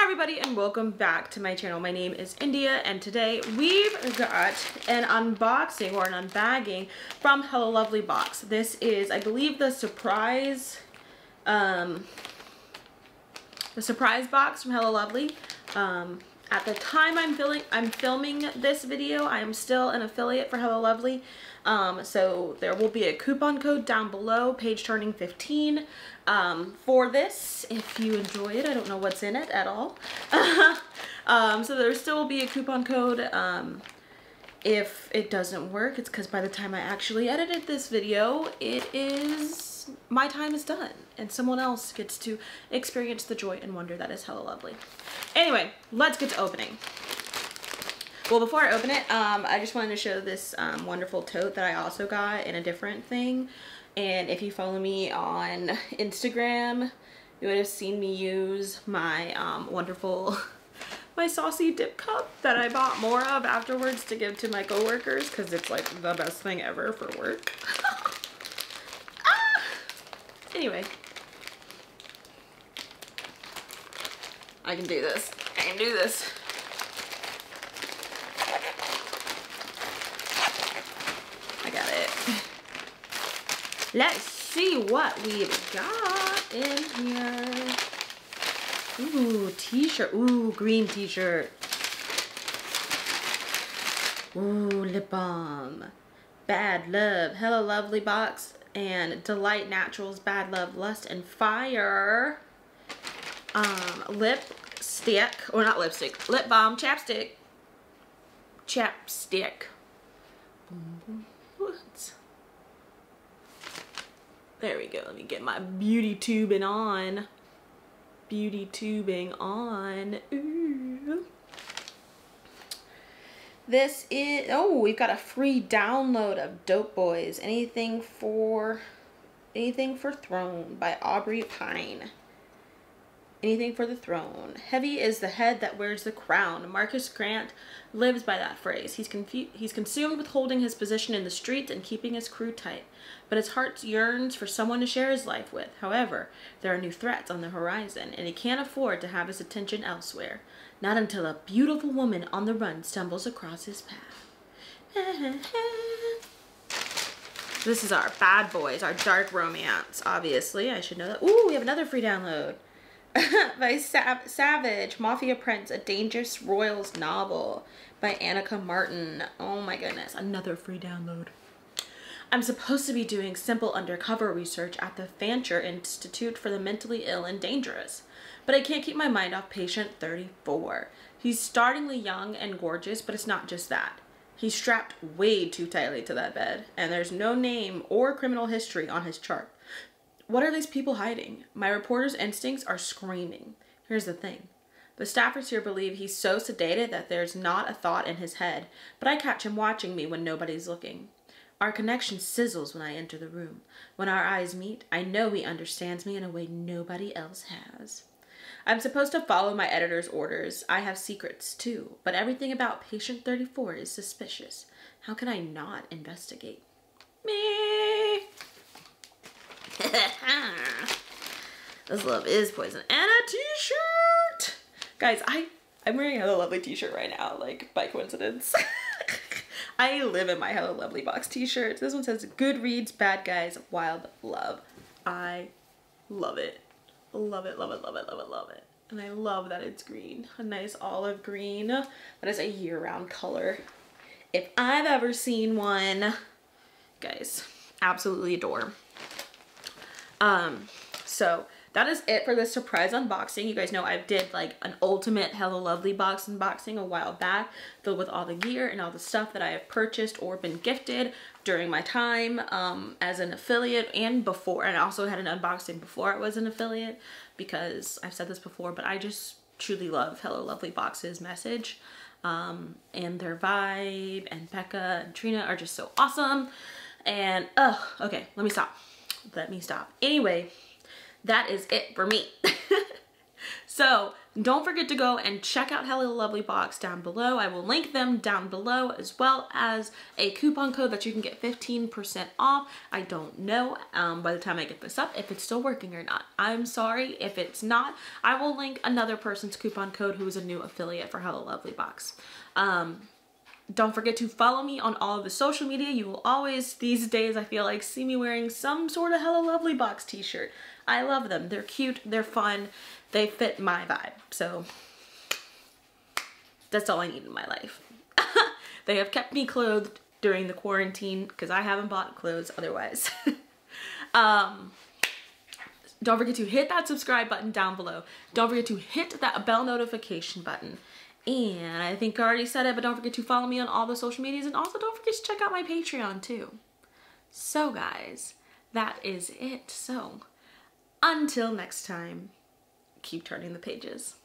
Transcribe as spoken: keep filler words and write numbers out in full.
Hi everybody and welcome back to my channel. My name is India and today we've got an unboxing or an unbagging from Hello Lovely Box. This is, I believe, the surprise um, the surprise box from Hello Lovely. Um, at the time I'm, filling, I'm filming this video, I am still an affiliate for Hello Lovely. Um, so there will be a coupon code down below, page turning fifteen, um, for this, if you enjoy it. I don't know what's in it at all. um, so there still will be a coupon code. Um, if it doesn't work, it's because by the time I actually edited this video, it is, my time is done and someone else gets to experience the joy and wonder that is Hello Lovely. Anyway, let's get to opening. Well, before I open it, um, I just wanted to show this um, wonderful tote that I also got in a different thing. And if you follow me on Instagram, you would have seen me use my um, wonderful, my saucy dip cup that I bought more of afterwards to give to my coworkers because it's like the best thing ever for work. ah! Anyway, I can do this. I can do this. Let's see what we've got in here. Ooh, t-shirt. Ooh, green t-shirt. Ooh, lip balm. Bad Love. Hello Lovely Box and Delight Naturals. Bad Love, Lust, and Fire. Um, lipstick. Or not lipstick. Lip balm. Chapstick. Chapstick. What? There we go. Let me get my beauty tubing on. Beauty tubing on. Ooh. This is, oh, we've got a free download of Dope Boys. Anything for, anything for Throne by Aubrey Pine. Anything for the throne. Heavy is the head that wears the crown. Marcus Grant lives by that phrase. He's, he's consumed with holding his position in the streets and keeping his crew tight. But his heart yearns for someone to share his life with. However, there are new threats on the horizon, and he can't afford to have his attention elsewhere. Not until a beautiful woman on the run stumbles across his path. This is our Bad Boys, our dark romance, obviously. I should know that. Ooh, we have another free download. by Sav Savage, Mafia Prince, a Dangerous Royals novel by Annika Martin. Oh my goodness, another free download. I'm supposed to be doing simple undercover research at the Fancher Institute for the Mentally Ill and Dangerous, but I can't keep my mind off patient thirty-four. He's startlingly young and gorgeous, but it's not just that. He's strapped way too tightly to that bed, and there's no name or criminal history on his chart. What are these people hiding? My reporter's instincts are screaming. Here's the thing. The staffers here believe he's so sedated that there's not a thought in his head, but I catch him watching me when nobody's looking. Our connection sizzles when I enter the room. When our eyes meet, I know he understands me in a way nobody else has. I'm supposed to follow my editor's orders. I have secrets too, but everything about Patient thirty-four is suspicious. How can I not investigate? Me. This love is poison. And a t-shirt! Guys, I, I'm wearing a Hello Lovely t-shirt right now, like by coincidence. I live in my Hello Lovely Box t-shirt. This one says Goodreads, Bad Guys, Wild Love. I love it. Love it, love it, love it, love it, love it. And I love that it's green. A nice olive green. That is a year-round color. If I've ever seen one. Guys, absolutely adore. Um, so that is it for this surprise unboxing. You guys know I did like an ultimate Hello Lovely Box unboxing a while back, filled with all the gear and all the stuff that I have purchased or been gifted during my time, um, as an affiliate and before. And I also had an unboxing before I was an affiliate because I've said this before, but I just truly love Hello Lovely Box's message. Um, and their vibe and Becca and Trina are just so awesome. And, oh, okay, let me stop. Let me stop. Anyway, that is it for me. So don't forget to go and check out Hello Lovely Box down below. I will link them down below, as well as a coupon code that you can get fifteen percent off. I don't know um, by the time I get this up if it's still working or not. I'm sorry if it's not. I will link another person's coupon code who is a new affiliate for Hello Lovely Box. Um, Don't forget to follow me on all of the social media. You will always, these days, I feel like, see me wearing some sort of Hello Lovely Box t-shirt. I love them. They're cute. They're fun. They fit my vibe. So that's all I need in my life. They have kept me clothed during the quarantine because I haven't bought clothes otherwise. um... Don't forget to hit that subscribe button down below. Don't forget to hit that bell notification button. And I think I already said it, but don't forget to follow me on all the social medias, and also don't forget to check out my Patreon too. So guys, that is it. So until next time, keep turning the pages.